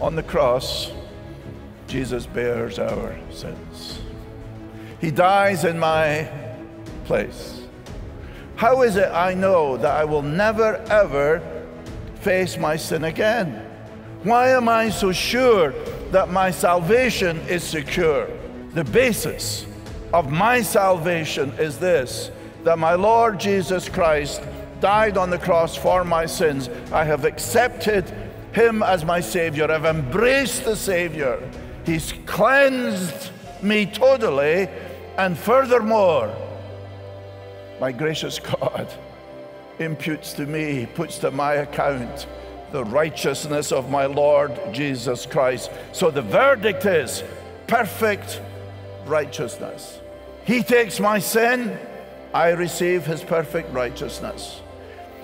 On the cross, Jesus bears our sins. He dies in my place. How is it I know that I will never, ever face my sin again? Why am I so sure that my salvation is secure? The basis of my salvation is this, that my Lord Jesus Christ died on the cross for my sins. I have accepted him as my Savior. I've embraced the Savior. He's cleansed me totally, and furthermore, my gracious God imputes to me, puts to my account, the righteousness of my Lord Jesus Christ. So the verdict is perfect righteousness. He takes my sin, I receive his perfect righteousness.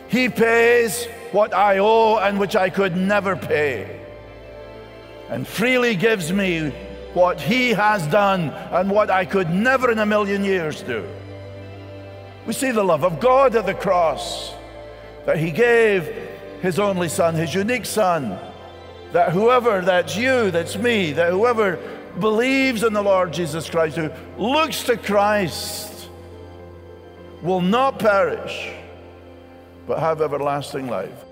He pays what I owe and which I could never pay, and freely gives me what he has done and what I could never in a million years do. We see the love of God at the cross, that he gave his only son, his unique son, that whoever, that's you, that's me, that whoever believes in the Lord Jesus Christ, who looks to Christ, will not perish, but have everlasting life.